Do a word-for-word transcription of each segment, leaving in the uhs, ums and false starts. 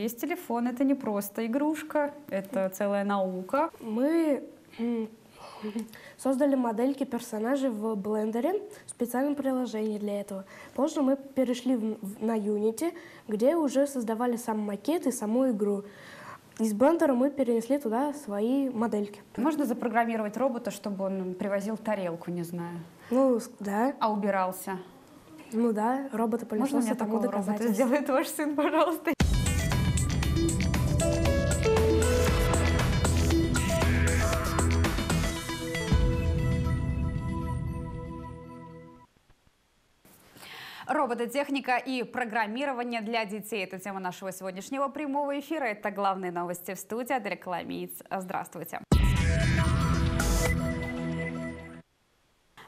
Есть телефон, это не просто игрушка, это целая наука. Мы создали модельки персонажей в Блендере, специальном приложении для этого. Позже мы перешли в, на Unity, где уже создавали сам макет и саму игру. Из Блендера мы перенесли туда свои модельки. Можно запрограммировать робота, чтобы он привозил тарелку, не знаю? Ну, да. А убирался? Ну да, робота-пылесоса. Можно мне такого робота сделает ваш сын, пожалуйста? Робототехника и программирование для детей – это тема нашего сегодняшнего прямого эфира. Это главные новости в студии. Адель Каламец. Здравствуйте.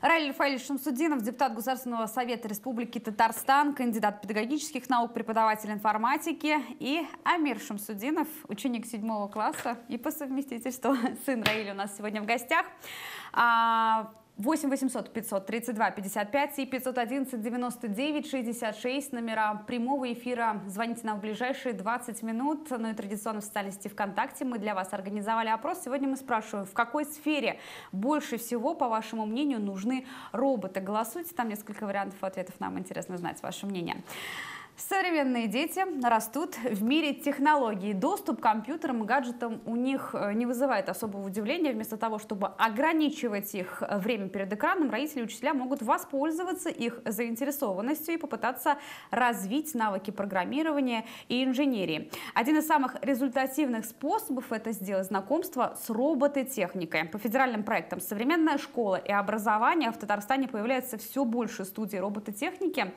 Раиль Файл Шамсудинов, депутат Государственного совета Республики Татарстан, кандидат педагогических наук, преподаватель информатики, и Амир Шамсудинов, ученик седьмого класса и по совместительству сын Раиля у нас сегодня в гостях. восемь восемьсот пятьсот тридцать два пятьдесят пять и пятьсот одиннадцать девяносто девять шестьдесят шесть номера прямого эфира. Звоните нам в ближайшие двадцать минут. Ну и традиционно в социальной сети ВКонтакте мы для вас организовали опрос. Сегодня мы спрашиваем, в какой сфере больше всего, по вашему мнению, нужны роботы. Голосуйте, там несколько вариантов ответов. Нам интересно знать ваше мнение. Современные дети растут в мире технологий. Доступ к компьютерам и гаджетам у них не вызывает особого удивления. Вместо того, чтобы ограничивать их время перед экраном, родители и учителя могут воспользоваться их заинтересованностью и попытаться развить навыки программирования и инженерии. Один из самых результативных способов это сделать знакомство с робототехникой. По федеральным проектам «Современная школа» и «Образование» в Татарстане появляется все больше студий робототехники.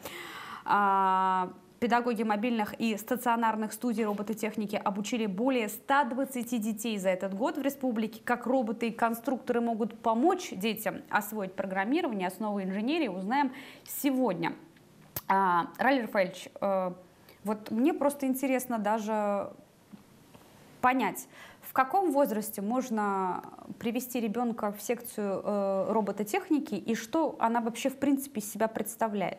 Педагоги мобильных и стационарных студий робототехники обучили более ста двадцати детей за этот год в республике. Как роботы и конструкторы могут помочь детям освоить программирование, основы инженерии, узнаем сегодня. Раиль Фаильевич, вот мне просто интересно даже понять, в каком возрасте можно привести ребенка в секцию робототехники и что она вообще в принципе из себя представляет?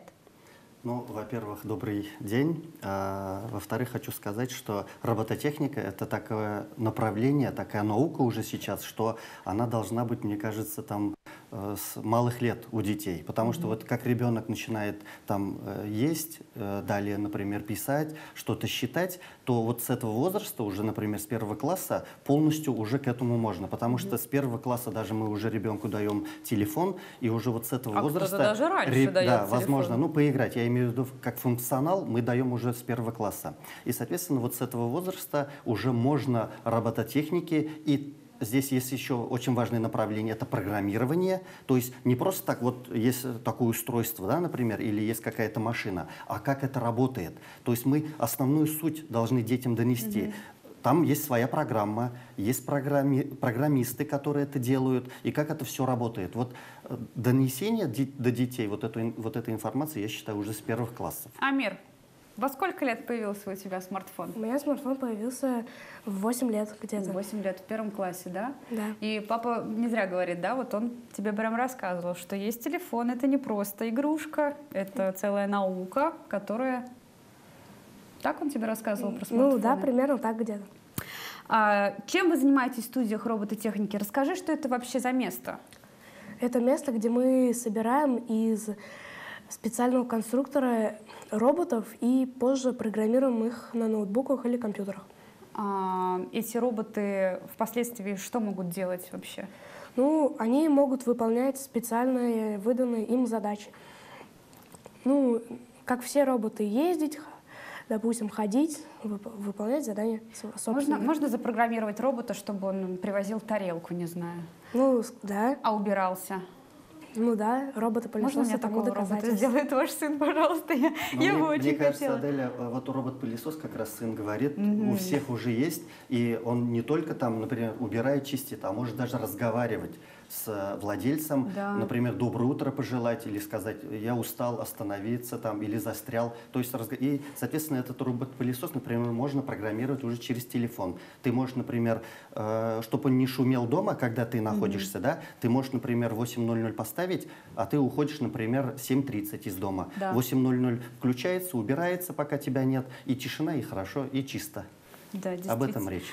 Ну, во-первых, добрый день. А, во-вторых, хочу сказать, что робототехника — это такое направление, такая наука уже сейчас, что она должна быть, мне кажется, там с малых лет у детей. Потому что вот как ребенок начинает там есть, далее, например, писать, что-то считать, то вот с этого возраста уже, например, с первого класса полностью уже к этому можно. Потому что с первого класса даже мы уже ребенку даем телефон, и уже вот с этого а возраста... даже раньше реб... дает да, возможно, ну, поиграть. Я имею в виду, как функционал мы даем уже с первого класса. И, соответственно, вот с этого возраста уже можно робототехники и... Здесь есть еще очень важное направление – это программирование. То есть не просто так вот есть такое устройство, да, например, или есть какая-то машина, а как это работает. То есть мы основную суть должны детям донести. Mm-hmm. Там есть своя программа, есть программи... программисты, которые это делают, и как это все работает. Вот донесение до детей вот, эту, вот этой информации, я считаю, уже с первых классов. Амир, во сколько лет появился у тебя смартфон? У меня смартфон появился в восемь лет где-то. восемь лет, в первом классе, да? Да. И папа не зря говорит, да, вот он тебе прям рассказывал, что есть телефон, это не просто игрушка, это целая наука, которая... Так он тебе рассказывал про смартфон? Ну да, примерно так где-то. А, чем вы занимаетесь в студиях робототехники? Расскажи, что это вообще за место? Это место, где мы собираем из... специального конструктора роботов и позже программируем их на ноутбуках или компьютерах. А эти роботы впоследствии что могут делать вообще? Ну, они могут выполнять специальные выданные им задачи. Ну, как все роботы, ездить, допустим, ходить, вып выполнять задания собственно. Можно, можно запрограммировать робота, чтобы он привозил тарелку, не знаю? Ну, да. А убирался? Ну да, робота-пылесоса. Можно мне такого робота сделает ваш сын, пожалуйста? Я, я мне, его очень мне кажется, хотела. Аделя, вот робот-пылесос, как раз сын говорит, mm-hmm. у всех уже есть. И он не только там, например, убирает, чистит, а может даже разговаривать с владельцем. Да. Например, доброе утро пожелать или сказать, я устал, остановиться там или застрял. То есть, и, соответственно, этот робот-пылесос, например, можно программировать уже через телефон. Ты можешь, например, э, чтобы он не шумел дома, когда ты находишься, mm-hmm. да, ты можешь, например, восемь ноль ноль поставить, а ты уходишь, например, семь тридцать из дома. Да. восемь ноль ноль включается, убирается, пока тебя нет, и тишина, и хорошо, и чисто. Да, об этом речь.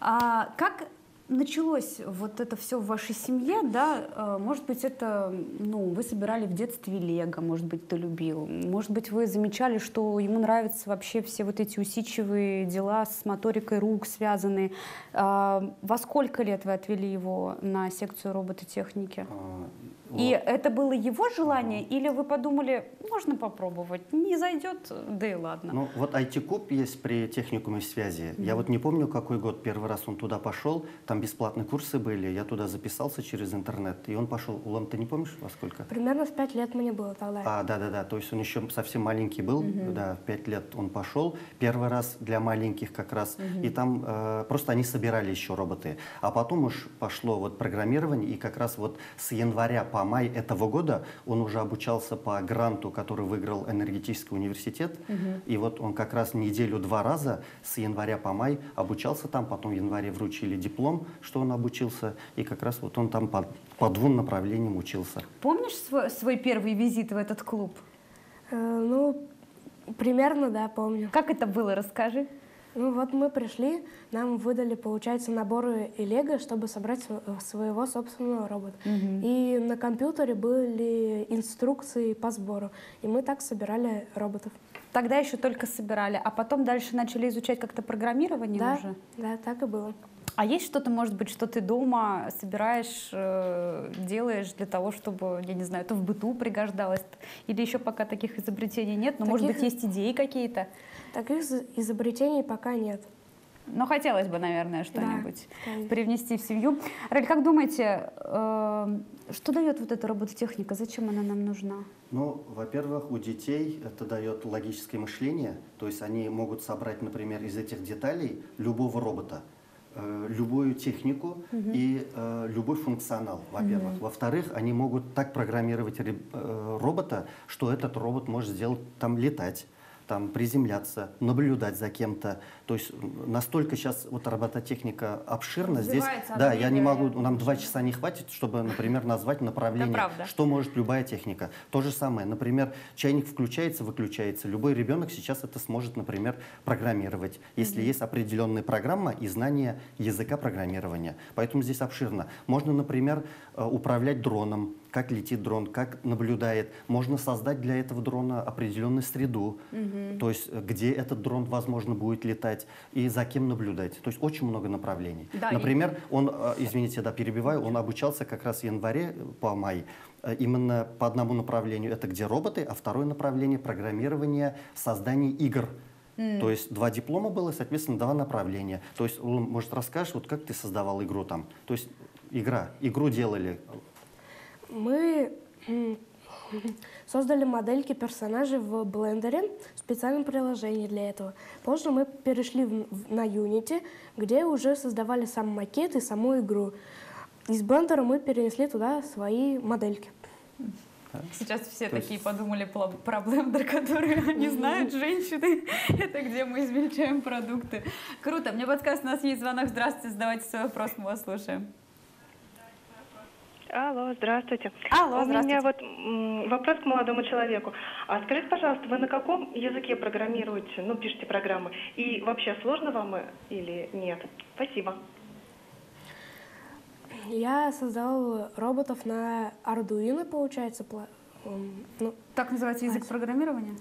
А как началось вот это все в вашей семье, да? Может быть, это, ну, вы собирали в детстве лего, может быть, ты любил. Может быть, вы замечали, что ему нравятся вообще все вот эти усидчивые дела с моторикой рук связанные. А во сколько лет вы отвели его на секцию робототехники? А, вот. И это было его желание, а. или вы подумали, можно попробовать, не зайдет, да и ладно? Ну, вот ай ти Cup есть при техникуме связи. Mm-hmm. Я вот не помню, какой год первый раз он туда пошел, там бесплатные курсы были, я туда записался через интернет, и он пошел. Улам, ты не помнишь, во сколько? Примерно в пять лет мне было тогда. А, да-да-да, то есть он еще совсем маленький был, uh-huh. да, в пять лет он пошел, первый раз для маленьких как раз, uh-huh. и там э, просто они собирали еще роботы. А потом уж пошло вот программирование, и как раз вот с января по май этого года он уже обучался по гранту, который выиграл Энергетический университет, uh-huh. и вот он как раз неделю два раза с января по май обучался там, потом в январе вручили диплом, что он обучился, и как раз вот он там по, по двум направлениям учился. Помнишь свой, свой первый визит в этот клуб? Э, ну, примерно, да, помню. Как это было, расскажи. Ну, вот мы пришли, нам выдали, получается, наборы и лего, чтобы собрать своего собственного робота. Угу. И на компьютере были инструкции по сбору, и мы так собирали роботов. Тогда еще только собирали, а потом дальше начали изучать как-то программирование, да, уже? Да, так и было. А есть что-то, может быть, что ты дома собираешь, э, делаешь для того, чтобы, я не знаю, это в быту пригождалось? Или еще пока таких изобретений нет? Но, таких... может быть, есть идеи какие-то? Таких изобретений пока нет. Но хотелось бы, наверное, что-нибудь, да, привнести в семью. Раиль, как думаете, э, что дает вот эта робототехника? Зачем она нам нужна? Ну, во-первых, у детей это дает логическое мышление. То есть они могут собрать, например, из этих деталей любого робота, любую технику, угу. и э, любой функционал, во-первых. Угу. Во-вторых, они могут так программировать э, робота, что этот робот может сделать там летать, там приземляться, наблюдать за кем-то. То есть настолько сейчас вот робототехника обширна. Здесь, да, я не могу, нам два часа не хватит, чтобы, например, назвать направление, что может любая техника. То же самое, например, чайник включается, выключается. Любой ребенок сейчас это сможет, например, программировать, если есть определенная программа и знание языка программирования. Поэтому здесь обширно. Можно, например, управлять дроном. Как летит дрон, как наблюдает. Можно создать для этого дрона определенную среду, угу. то есть где этот дрон, возможно, будет летать и за кем наблюдать. То есть очень много направлений. Да, например, и... он, извините, да, перебиваю, он обучался как раз в январе по май. Именно по одному направлению это где роботы, а второе направление — программирование, создание игр. Mm. То есть два диплома было, соответственно, два направления. То есть, может, расскажешь, вот как ты создавал игру там? То есть игра, игру делали... Мы создали модельки персонажей в Блендере, специальном приложении для этого. Позже мы перешли в, в, на Unity, где уже создавали сам макет и саму игру. Из Блендера мы перенесли туда свои модельки. Сейчас все То такие есть... подумали про Blender, которые не знают, женщины. Это где мы измельчаем продукты. Круто. Мне подсказ, у нас есть звонок. Здравствуйте, задавайте свой вопрос, мы вас слушаем. Алло, здравствуйте. Алло, здравствуйте. У меня вот вопрос к молодому человеку. А скажите, пожалуйста, вы на каком языке программируете, ну, пишете программы? И вообще сложно вам или нет? Спасибо. Я создал роботов на Arduino, получается. Ну, так называется язык программирования?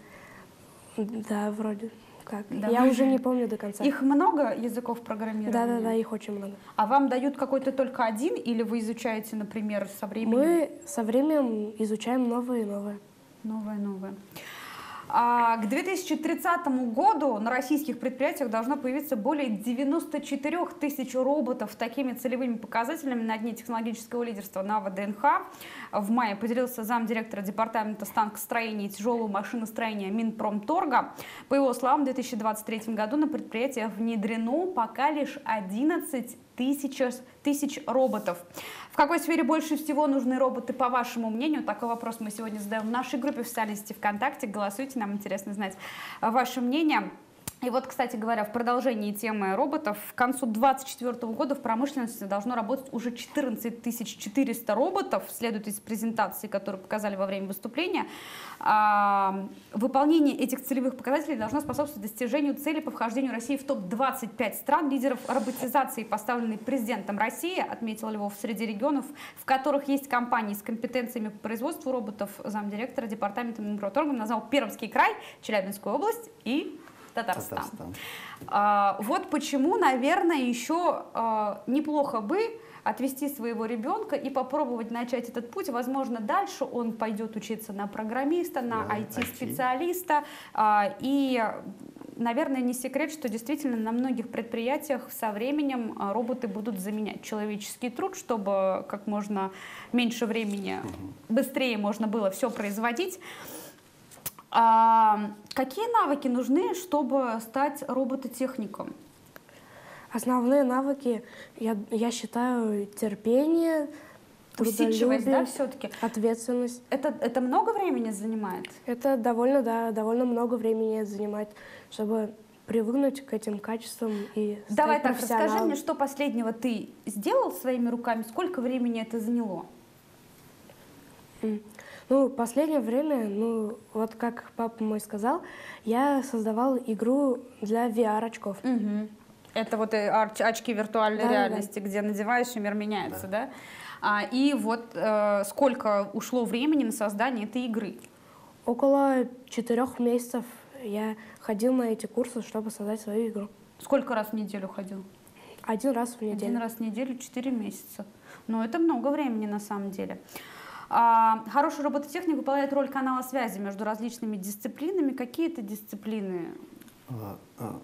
Да, вроде. Как? Да. Я уже не помню до конца. Их много языков программирования? Да, да, да, их очень много. А вам дают какой-то только один, или вы изучаете, например, со временем? Мы со временем изучаем новые и новые. Новые, новые. А к две тысячи тридцатому году на российских предприятиях должно появиться более девяноста четырёх тысяч роботов с такими целевыми показателями на Дне технологического лидерства на ВДНХ. В мае поделился замдиректора департамента станкостроения и тяжелого машиностроения Минпромторга. По его словам, в две тысячи двадцать третьем году на предприятиях внедрено пока лишь одиннадцать тысяч роботов. В какой сфере больше всего нужны роботы, по вашему мнению? Такой вопрос мы сегодня задаем в нашей группе в социальной сети ВКонтакте. Голосуйте, нам интересно знать ваше мнение. И вот, кстати говоря, в продолжении темы роботов, к концу две тысячи двадцать четвёртого года в промышленности должно работать уже четырнадцать тысяч четыреста роботов, следует из презентации, которую показали во время выступления. Выполнение этих целевых показателей должно способствовать достижению цели по вхождению России в топ двадцать пять стран, лидеров роботизации, поставленной президентом России, отметил Львов, среди регионов, в которых есть компании с компетенциями по производству роботов. Замдиректора департамента Минпромторга назвал Пермский край, Челябинскую область и Татарстан. Татарстан. А, вот почему, наверное, еще а, неплохо бы отвести своего ребенка и попробовать начать этот путь. Возможно, дальше он пойдет учиться на программиста, на да, ай ти-специалиста. А, и, наверное, не секрет, что действительно на многих предприятиях со временем роботы будут заменять человеческий труд, чтобы как можно меньше времени, угу. быстрее можно было все производить. А какие навыки нужны, чтобы стать робототехником? Основные навыки, я, я считаю, терпение, усидчивость, да, все-таки? Ответственность. Это, это много времени занимает? Это довольно, да, довольно много времени занимает, чтобы привыкнуть к этим качествам и стать профессионалом. Давай так, расскажи мне, что последнего ты сделал своими руками, сколько времени это заняло? Ну, последнее время, ну, вот как папа мой сказал, я создавал игру для ви ар-очков. Угу. Это вот очки виртуальной да, реальности, да. где надеваешь, и мир меняется, да? да? А, и вот э, сколько ушло времени на создание этой игры? Около четырех месяцев я ходил на эти курсы, чтобы создать свою игру. Сколько раз в неделю ходил? Один раз в неделю. Один раз в неделю, четыре месяца. Но это много времени на самом деле. Хороший робототехник выполняет роль канала связи между различными дисциплинами. Какие это дисциплины?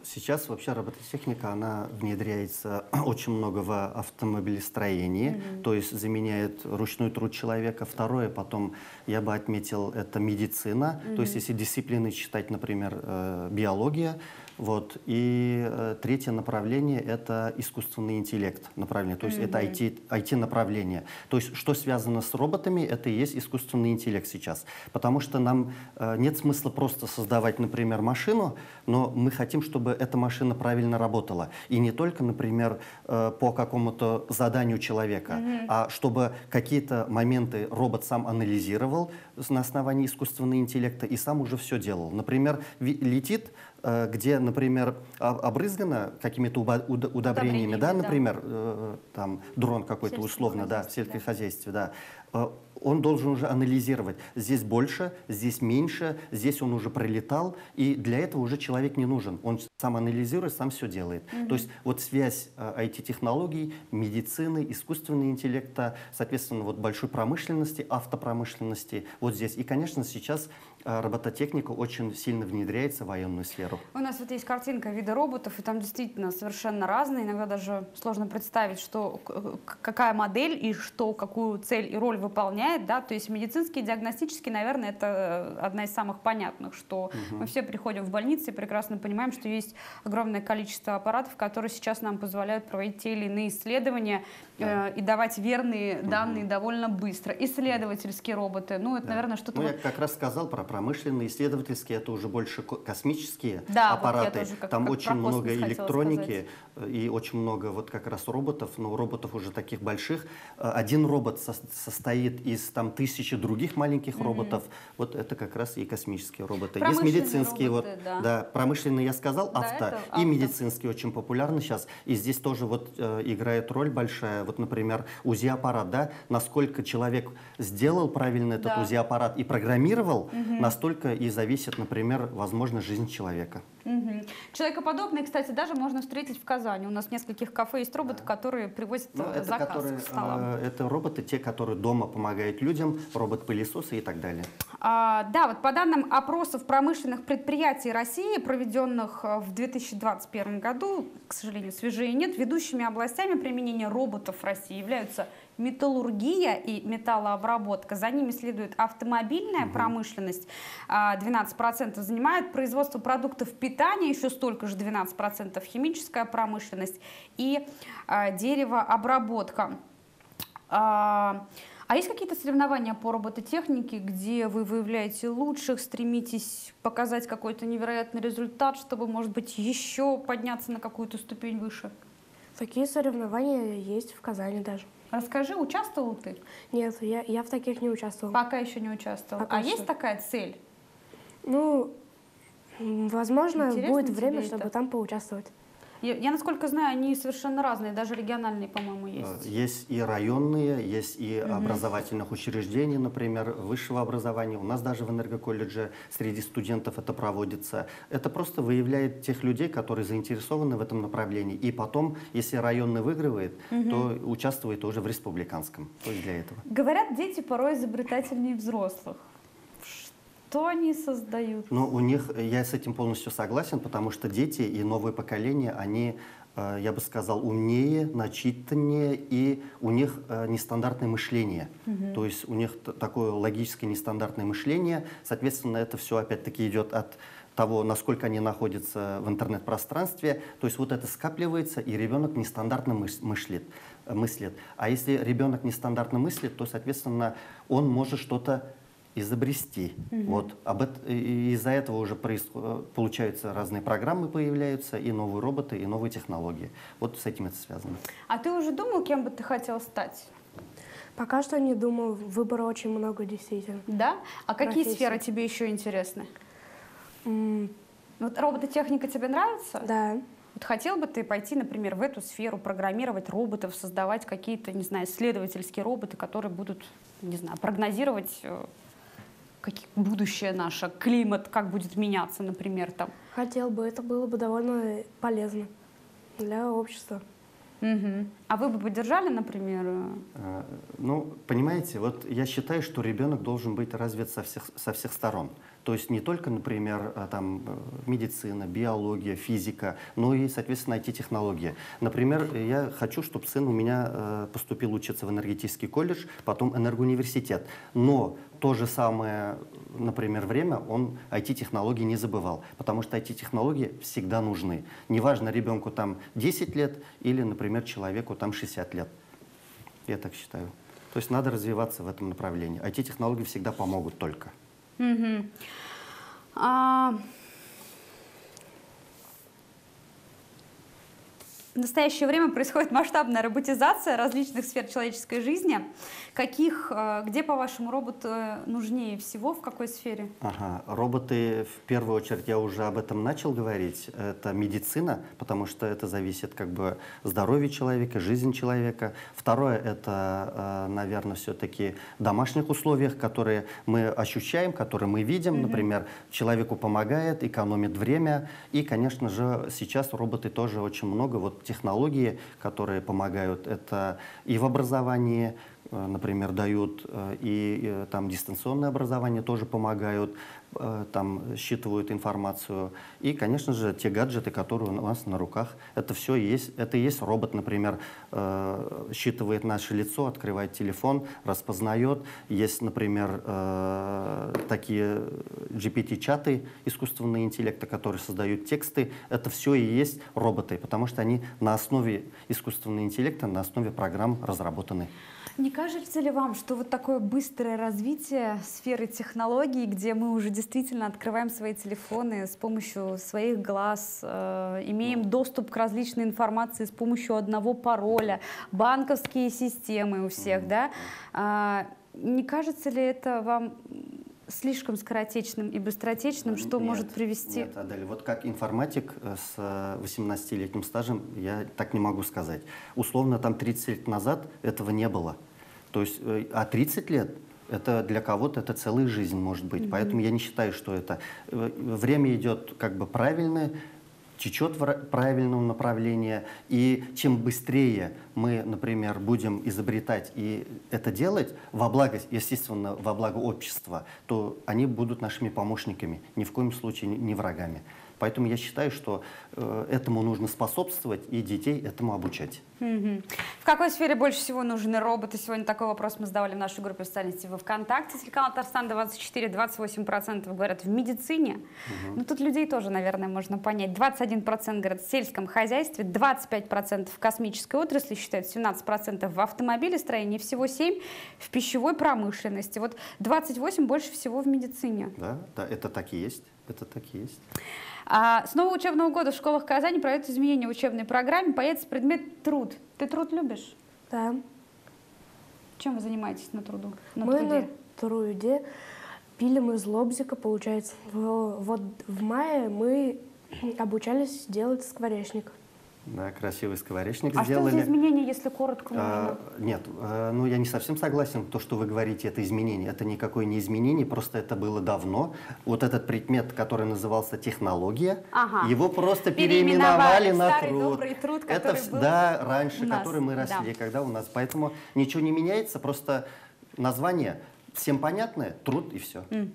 Сейчас вообще робототехника, она внедряется очень много в автомобилестроении, mm-hmm. то есть заменяет ручной труд человека. Второе, потом я бы отметил, это медицина. Mm-hmm. То есть если дисциплины считать, например, биология. Вот. И э, третье направление – это искусственный интеллект направление, то есть mm-hmm. это ай ти-направление. То есть что связано с роботами, это и есть искусственный интеллект сейчас. Потому что нам э, нет смысла просто создавать, например, машину, но мы хотим, чтобы эта машина правильно работала. И не только, например, э, по какому-то заданию человека, mm-hmm. а чтобы какие-то моменты робот сам анализировал на основании искусственного интеллекта и сам уже все делал. Например, летит, где, например, обрызгано какими-то удобрениями, удобрениями да, да, например, э, там, дрон какой-то условно, да, в сельскохозяйстве, да. да, он должен уже анализировать. Здесь больше, здесь меньше, здесь он уже пролетал, и для этого уже человек не нужен. Он сам анализирует, сам все делает. Угу. То есть вот связь ай ти-технологий, медицины, искусственного интеллекта, соответственно, вот большой промышленности, автопромышленности, вот здесь. И, конечно, сейчас робототехника очень сильно внедряется в военную сферу. У нас вот есть картинка вида роботов, и там действительно совершенно разные. Иногда даже сложно представить, что, какая модель и что, какую цель и роль выполняет. Да? То есть медицинские, диагностические, наверное, это одна из самых понятных, что угу. мы все приходим в больницу и прекрасно понимаем, что есть огромное количество аппаратов, которые сейчас нам позволяют проводить те или иные исследования да. э, и давать верные угу. данные довольно быстро. Исследовательские роботы. Ну, это, да. наверное, что-то... Ну, я как раз сказал про промышленные, исследовательские, это уже больше космические да, аппараты. Вот как, там как очень много электроники и очень много вот как раз роботов, но роботов уже таких больших. Один робот со состоит из там тысячи других маленьких mm-hmm. роботов. Вот это как раз и космические роботы. Есть медицинские, роботы, вот, да. да, промышленные я сказал, да, авто, и авто. Медицинские очень популярны сейчас. И здесь тоже вот э, играет роль большая. Вот, например, УЗИ-аппарат, да, насколько человек сделал правильно этот да. УЗИ-аппарат и программировал, mm-hmm. настолько и зависит, например, возможно, жизнь человека. Угу. Человекоподобные, кстати, даже можно встретить в Казани. У нас в нескольких кафе есть роботы, да. которые привозят ну, это заказ которые, к столам. Э, это роботы, те, которые дома помогают людям, робот-пылесосы и так далее. А, да, вот по данным опросов промышленных предприятий России, проведенных в две тысячи двадцать первом году, к сожалению, свежее нет, ведущими областями применения роботов в России являются металлургия и металлообработка. За ними следует автомобильная угу. промышленность, двенадцать процентов занимает производство продуктов питания, еще столько же двенадцать процентов химическая промышленность и деревообработка. А есть какие-то соревнования по робототехнике, где вы выявляете лучших, стремитесь показать какой-то невероятный результат, чтобы, может быть, еще подняться на какую-то ступень выше? Такие соревнования есть в Казани даже. Расскажи, участвовал ты? Нет, я, я в таких не участвовал. Пока еще не участвовал. Пока а что? Есть такая цель? Ну, возможно, интересно будет время, это? Чтобы там поучаствовать. Я, я, насколько знаю, они совершенно разные, даже региональные, по-моему, есть. Есть и районные, есть и угу. образовательных учреждений, например, высшего образования. У нас даже в энергоколледже среди студентов это проводится. Это просто выявляет тех людей, которые заинтересованы в этом направлении. И потом, если районный выигрывает, угу. то участвует уже в республиканском. То есть для этого. Говорят, дети порой изобретательнее взрослых. Что они создают? Ну, у них, я с этим полностью согласен, потому что дети и новые поколения, они, я бы сказал, умнее, начитаннее, и у них нестандартное мышление. Угу. То есть у них такое логическое нестандартное мышление. Соответственно, это все опять-таки идет от того, насколько они находятся в интернет-пространстве. То есть вот это скапливается, и ребенок нестандартно мыслит. мыслит. А если ребенок нестандартно мыслит, то, соответственно, он может что-то изобрести. Угу. Вот. Об это, из-за этого уже происход, получаются разные программы, появляются и новые роботы, и новые технологии. Вот с этим это связано. А ты уже думал, кем бы ты хотел стать? Пока что не думал. Выбора очень много, действительно. Да? А профессии. Какие сферы тебе еще интересны? М вот робототехника тебе нравится? Да. Вот хотел бы ты пойти, например, в эту сферу, программировать роботов, создавать какие-то, не знаю, исследовательские роботы, которые будут, не знаю, прогнозировать как будущее наше, климат, как будет меняться, например, там. Хотел бы, это было бы довольно полезно для общества. Угу. А вы бы поддержали, например? Ну, понимаете, вот я считаю, что ребенок должен быть развит со всех, со всех сторон. То есть не только, например, там, медицина, биология, физика, но и, соответственно, ай ти-технологии. Например, я хочу, чтобы сын у меня поступил учиться в энергетический колледж, потом энергоуниверситет. Но то же самое, например, время он ай ти-технологии не забывал, потому что ай ти-технологии всегда нужны. Неважно, ребенку там десять лет или, например, человеку там шестьдесят лет. Я так считаю. То есть надо развиваться в этом направлении. ай ти-технологии всегда помогут только. Угу. А... В настоящее время происходит масштабная роботизация различных сфер человеческой жизни. Каких, где, по-вашему, роботы нужнее всего, в какой сфере? Ага. Роботы, в первую очередь, я уже об этом начал говорить, это медицина, потому что это зависит как бы здоровье человека, жизнь человека. Второе, это, наверное, все-таки в домашних условиях, которые мы ощущаем, которые мы видим. Mm-hmm. Например, человеку помогает, экономит время. И, конечно же, сейчас роботы тоже очень много. Вот технологии, которые помогают, это и в образовании, например, дают, и там дистанционное образование тоже помогают, там считывают информацию. И, конечно же, те гаджеты, которые у нас на руках, это все есть. Это и есть робот, например, считывает наше лицо, открывает телефон, распознает. Есть, например, такие джи пи ти-чаты искусственного интеллекта, которые создают тексты. Это все и есть роботы, потому что они на основе искусственного интеллекта, на основе программ разработаны. Не кажется ли вам, что вот такое быстрое развитие сферы технологий, где мы уже действительно открываем свои телефоны с помощью своих глаз, э, имеем доступ к различной информации с помощью одного пароля, банковские системы у всех, да? А, не кажется ли это вам слишком скоротечным и быстротечным, что нет, может привести? Нет, Адель, вот как информатик с восемнадцатилетним стажем, я так не могу сказать. Условно, там тридцать лет назад этого не было. То есть, а тридцать лет, это для кого-то это целая жизнь может быть. Mm-hmm. Поэтому я не считаю, что это... Время идет как бы правильное, течет в правильном направлении, и чем быстрее мы, например, будем изобретать и это делать, во благо, естественно, во благо общества, то они будут нашими помощниками, ни в коем случае не врагами. Поэтому я считаю, что э, этому нужно способствовать и детей этому обучать. Mm-hmm. В какой сфере больше всего нужны роботы? Сегодня такой вопрос мы задавали в нашей группе социальности во ВКонтакте. Телеканал-Тарстан двадцать четыре, двадцать восемь процентов говорят в медицине. Mm-hmm. Но тут людей тоже, наверное, можно понять. двадцать один процент говорят в сельском хозяйстве, двадцать пять процентов в космической отрасли считают, семнадцать процентов в автомобилестроении, всего семь процентов в пищевой промышленности. Вот двадцать восемь процентов больше всего в медицине. Да, да, это так и есть. Это так и есть. А, с нового учебного года в школах Казани пройдут изменения в учебной программе. Появится предмет труд. Ты труд любишь? Да. Чем вы занимаетесь на труду? На Мы труде? на труде пилим из лобзика, получается. Вот в мае мы обучались делать скворечник. Да, красивый скворечник а сделали. А что за изменения, если коротко? А, нет, а, ну я не совсем согласен. То, что вы говорите, это изменение. Это никакое не изменение, просто это было давно. Вот этот предмет, который назывался технология, ага. его просто переименовали на старый, труд. Добрый труд, который это был да, раньше, у нас. который мы росли, да. когда у нас. Поэтому ничего не меняется, просто название. Всем понятно? Труд и все. Угу.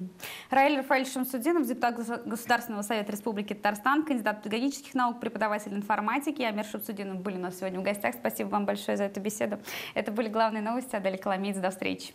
Раиль Файл Шамсудинов, депутат Государственного совета Республики Татарстан, кандидат педагогических наук, преподаватель информатики. Амир Шамсудинов были у нас сегодня в гостях. Спасибо вам большое за эту беседу. Это были главные новости. Адель Каламец. До встречи.